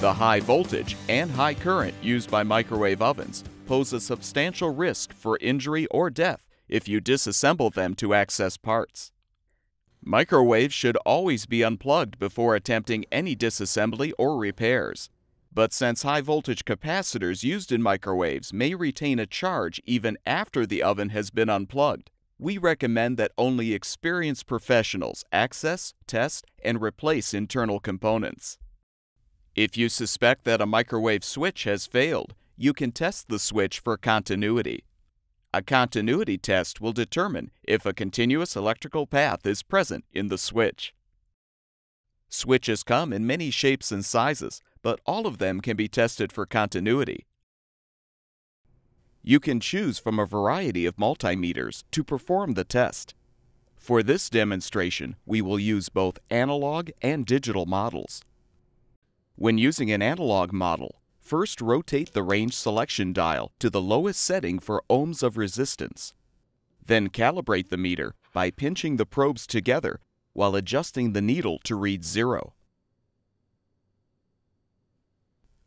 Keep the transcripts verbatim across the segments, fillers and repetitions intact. The high voltage and high current used by microwave ovens pose a substantial risk for injury or death if you disassemble them to access parts. Microwaves should always be unplugged before attempting any disassembly or repairs. But since high voltage capacitors used in microwaves may retain a charge even after the oven has been unplugged, we recommend that only experienced professionals access, test, and replace internal components. If you suspect that a microwave switch has failed, you can test the switch for continuity. A continuity test will determine if a continuous electrical path is present in the switch. Switches come in many shapes and sizes, but all of them can be tested for continuity. You can choose from a variety of multimeters to perform the test. For this demonstration, we will use both analog and digital models. When using an analog model, first rotate the range selection dial to the lowest setting for ohms of resistance. Then calibrate the meter by pinching the probes together while adjusting the needle to read zero.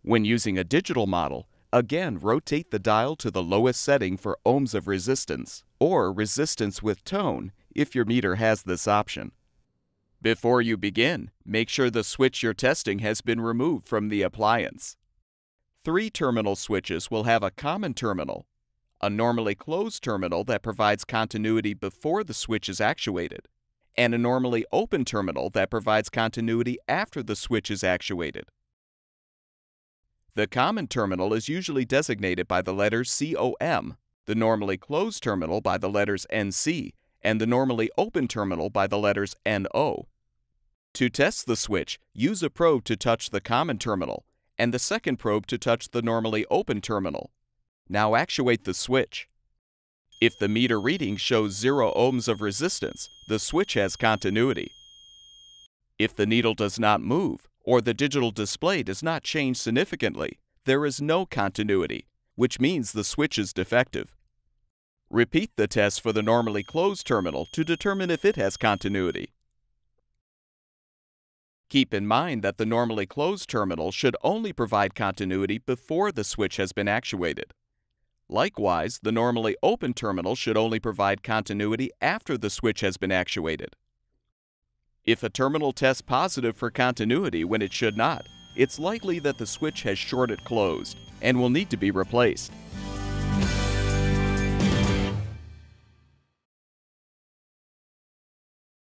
When using a digital model, again rotate the dial to the lowest setting for ohms of resistance, or resistance with tone if your meter has this option. Before you begin, make sure the switch you're testing has been removed from the appliance. Three-terminal switches will have a common terminal, a normally closed terminal that provides continuity before the switch is actuated, and a normally open terminal that provides continuity after the switch is actuated. The common terminal is usually designated by the letters C O M, the normally closed terminal by the letters N C, and the normally open terminal by the letters N O. To test the switch, use a probe to touch the common terminal and the second probe to touch the normally open terminal. Now actuate the switch. If the meter reading shows zero ohms of resistance, the switch has continuity. If the needle does not move, or the digital display does not change significantly, there is no continuity, which means the switch is defective. Repeat the test for the normally closed terminal to determine if it has continuity. Keep in mind that the normally closed terminal should only provide continuity before the switch has been actuated. Likewise, the normally open terminal should only provide continuity after the switch has been actuated. If a terminal tests positive for continuity when it should not, it's likely that the switch has shorted closed and will need to be replaced.